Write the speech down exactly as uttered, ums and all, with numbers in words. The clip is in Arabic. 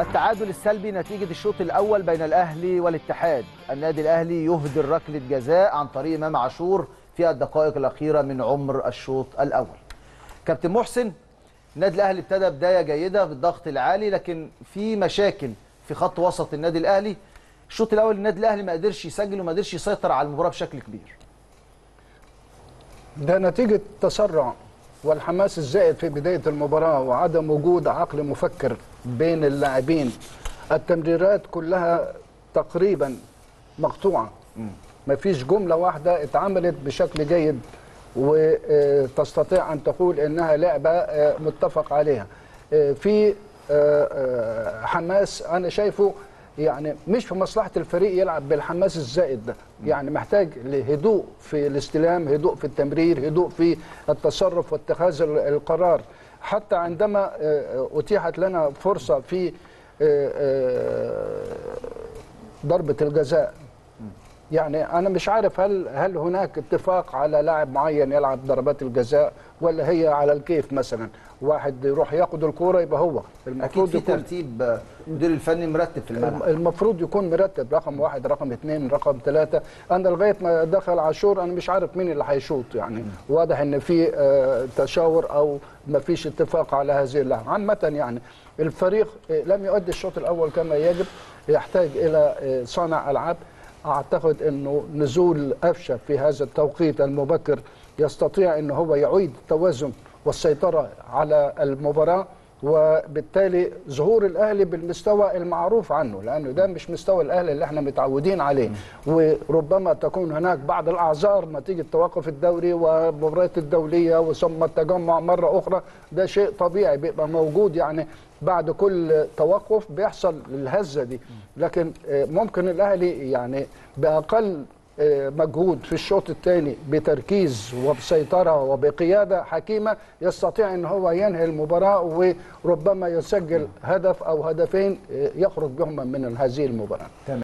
التعادل السلبي نتيجة الشوط الأول بين الأهلي والاتحاد. النادي الأهلي يهدر ركلة جزاء عن طريق إمام عاشور في الدقائق الأخيرة من عمر الشوط الأول. كابتن محسن، النادي الأهلي ابتدى بداية جيدة بالضغط العالي، لكن في مشاكل في خط وسط النادي الأهلي. الشوط الأول النادي الأهلي ما قدرش يسجل وما قدرش يسيطر على المباراة بشكل كبير. ده نتيجة تسرع والحماس الزائد في بداية المباراة وعدم وجود عقل مفكر بين اللاعبين. التمريرات كلها تقريبا مقطوعة، مفيش جملة واحدة اتعملت بشكل جيد وتستطيع أن تقول إنها لعبة متفق عليها. في حماس أنا شايفه يعني مش في مصلحة الفريق يلعب بالحماس الزائد ده، يعني محتاج لهدوء في الاستلام، هدوء في التمرير، هدوء في التصرف واتخاذ القرار. حتى عندما أتيحت لنا فرصة في ضربة الجزاء، يعني أنا مش عارف هل هل هناك اتفاق على لاعب معين يلعب ضربات الجزاء ولا هي على الكيف؟ مثلا واحد يروح ياخد الكورة يبقى هو المفروض أكيد في ترتيب المدير الفني مرتب في الملعب، المفروض يكون مرتب رقم واحد رقم اثنين رقم ثلاثة. أنا لغاية ما دخل عاشور أنا مش عارف مين اللي هيشوط، يعني واضح إن في تشاور أو مفيش اتفاق على هذه اللعبة. عامة يعني الفريق لم يؤدي الشوط الأول كما يجب، يحتاج إلى صانع ألعاب. أعتقد أنه نزول أفشة في هذا التوقيت المبكر يستطيع أنه هو يعيد التوازن والسيطرة على المباراة، وبالتالي ظهور الأهلي بالمستوى المعروف عنه، لأنه ده مش مستوى الأهلي اللي احنا متعودين عليه. وربما تكون هناك بعض الأعذار نتيجة توقف الدوري والمباريات الدولية وثم التجمع مرة أخرى، ده شيء طبيعي بيبقى موجود، يعني بعد كل توقف بيحصل الهزة دي. لكن ممكن الأهلي يعني بأقل مجهود في الشوط الثاني بتركيز وبسيطرة وبقيادة حكيمة يستطيع أن هو ينهي المباراة وربما يسجل هدف أو هدفين يخرج بهما من هذه المباراة.